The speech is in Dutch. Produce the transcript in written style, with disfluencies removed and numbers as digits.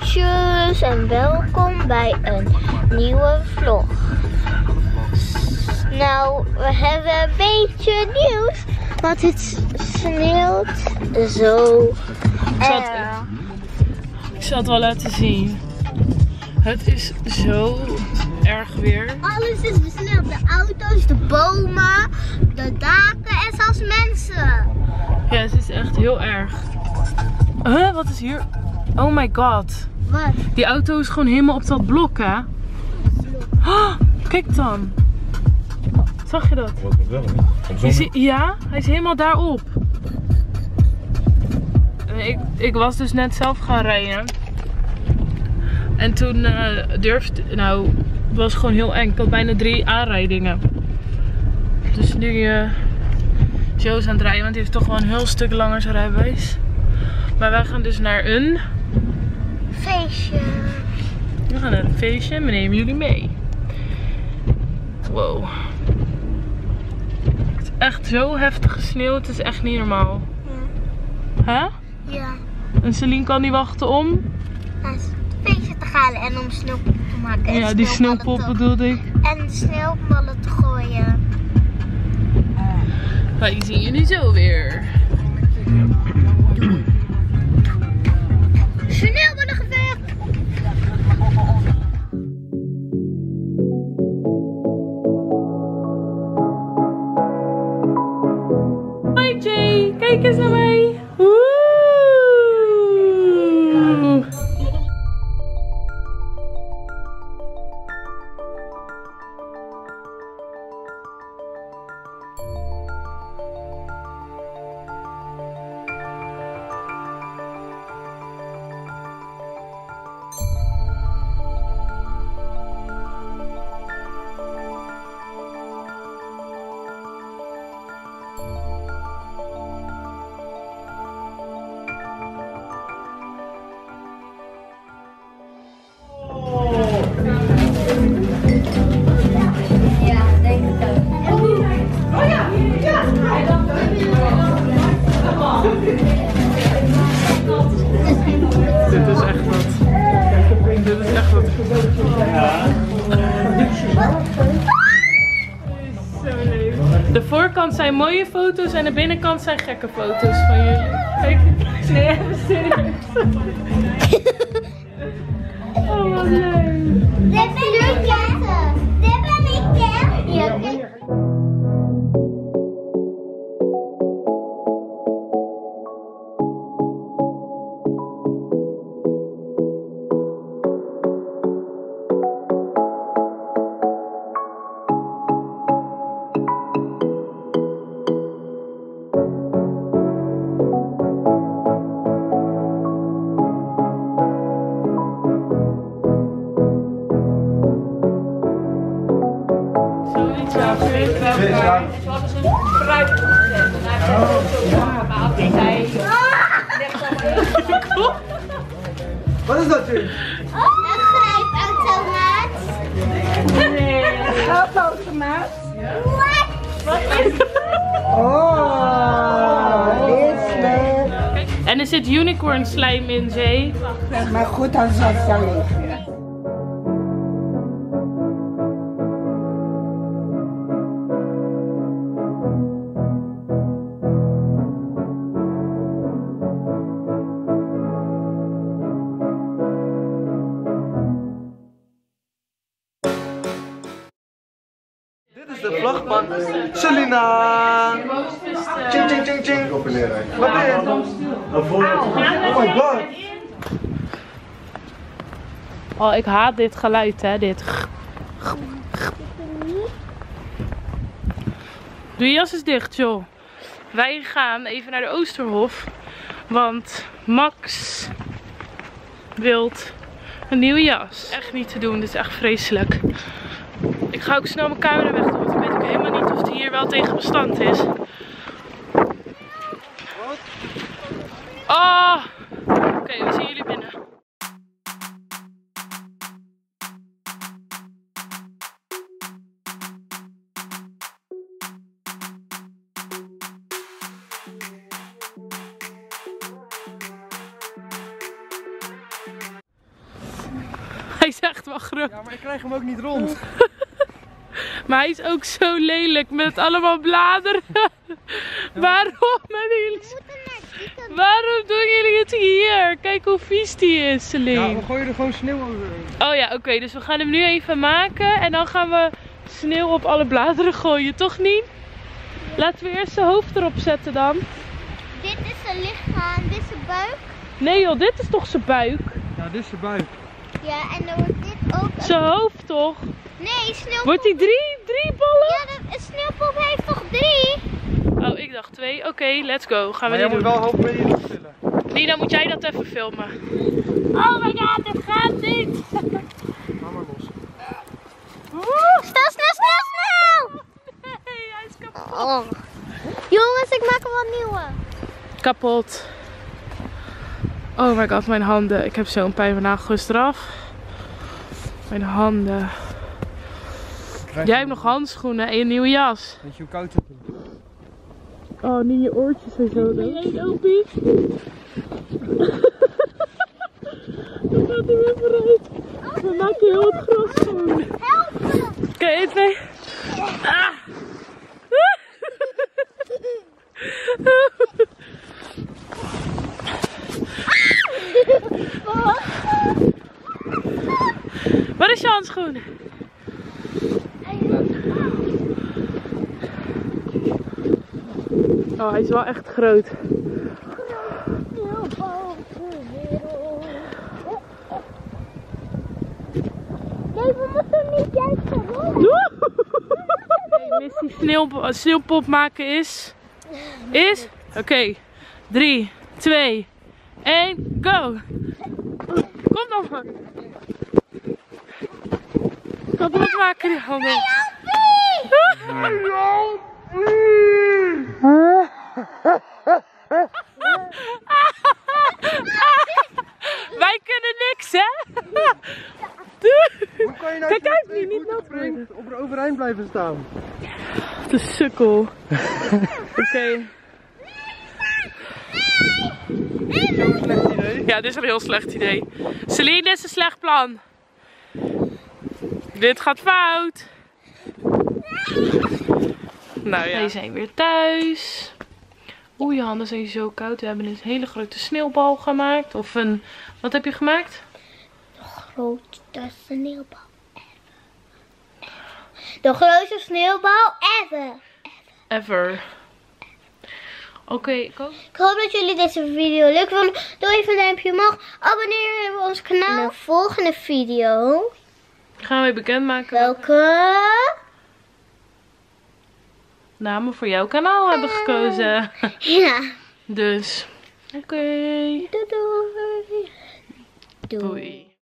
Groetjes en welkom bij een nieuwe vlog. Nou, we hebben een beetje nieuws, want het sneeuwt zo erg. Ik zal het wel laten zien. Het is zo erg weer. Alles is besneeuwd, de auto's, de bomen, de daken en zelfs mensen. Ja, het is echt heel erg. Huh, wat is hier? Oh my god. Wat? Die auto is gewoon helemaal op dat blok, hè? Oh, kijk dan. Zag je dat? Wat is hij, ja, hij is helemaal daarop. Ik was dus net zelf gaan rijden. En toen nou, het was gewoon heel eng. Ik had bijna 3 aanrijdingen. Dus nu Joe is aan het rijden, want hij heeft toch wel een heel stuk langer zijn rijbewijs. Maar wij gaan dus naar een feestje. We gaan naar een feestje en we nemen jullie mee. Wow. Het is echt zo heftig gesneeuwd, het is echt niet normaal. Ja. Hè? Ja. En Celine kan niet wachten om? Ja, een feestje te halen en om sneeuwpop te maken. En ja, die sneeuwpop bedoelde ik. En sneeuwballen te gooien. Wij zien jullie zo weer. Kijk eens naar mij! Woe! De voorkant zijn mooie foto's en de binnenkant zijn gekke foto's van jullie. Kijk, nee, even serieus. Oh, wat leuk. Dit ben ik, hè? Dit ben ik, hè? Ja, kijk. Wat is dat, jullie? Een grijpautomaat. Nee, een grijpautomaat. Wat is dat? Oh, dit slijm. En er zit unicorn slijm in zee. Maar goed, dan zal het wel liggen. De vlogman Celina. Ching ching ching ching. Wat ben je? Oh my god. Oh, ik haat dit geluid, hè, dit. Doe je jas eens dicht, joh. Wij gaan even naar de Oosterhof, want Max wil een nieuwe jas. Echt niet te doen, dit is echt vreselijk. Ik ga ook snel mijn camera weg doen, want ik weet ook helemaal niet of die hier wel tegen bestand is. Oh! Oké, we zien jullie binnen. Hij is echt wel groot. Ja, maar ik krijg hem ook niet rond. Maar hij is ook zo lelijk met allemaal bladeren. Waarom hebben jullie... Waarom doen jullie het hier? Kijk hoe vies die is, Celine. Ja, we gooien er gewoon sneeuw over. Oh ja, oké. Dus we gaan hem nu even maken en dan gaan we sneeuw op alle bladeren gooien, toch niet? Laten we eerst zijn hoofd erop zetten dan. Dit is zijn lichaam, dit is zijn buik. Nee joh, dit is toch zijn buik? Ja, dit is zijn buik. Ja, en dan wordt dit ook... Zijn hoofd toch? Nee, sneeuwpop. Wordt die drie ballen? Ja, een sneeuwpop heeft toch 3? Oh, ik dacht 2. Oké, let's go. Gaan we dit doen. Maar jij moet wel hopen dat je dat vullen. Nina, moet jij dat even filmen? Oh my god, dat gaat niet. Ga maar los. Snel, snel, snel, snel! Nee, hij is kapot. Oh. Jongens, ik maak hem wel nieuwe. Kapot. Oh my god, mijn handen. Ik heb zo'n pijn vandaag gisteren af. Mijn handen. Jij hebt nog handschoenen en een nieuwe jas. Weet je hoe koud het is? Oh, niet je oortjes en zo. Ben je één opie? Dan gaat hij weer vooruit. We maken heel het gras schoon. Help me! Oké, 1, 2. Ah. Wat is je handschoen? Oh, hij is wel echt groot. Nee, we moeten niet juist rollen. Nee, missie sneeuwpop maken is? Oké. 3, 2, 1, go! Kom dan maar. Kapot maken die handen. Wij kunnen niks, hè? Hoe kan je nou kijk nu niet nat worden? Op de overeind blijven staan. De sukkel. Oké. Zo'n slecht idee. Ja, dit is een heel slecht idee. Celine, dit is een slecht plan. Dit gaat fout. Nou ja. Wij zijn weer thuis. Oeh, je handen zijn zo koud. We hebben een hele grote sneeuwbal gemaakt. Of een... Wat heb je gemaakt? De grootste sneeuwbal ever. Oké, ik hoop dat jullie deze video leuk vonden. Doe even een duimpje omhoog. Abonneer je op ons kanaal. In de volgende video gaan we bekendmaken welke namen voor jouw kanaal hebben gekozen. Ja. Dus. Oké. Doei. Doei.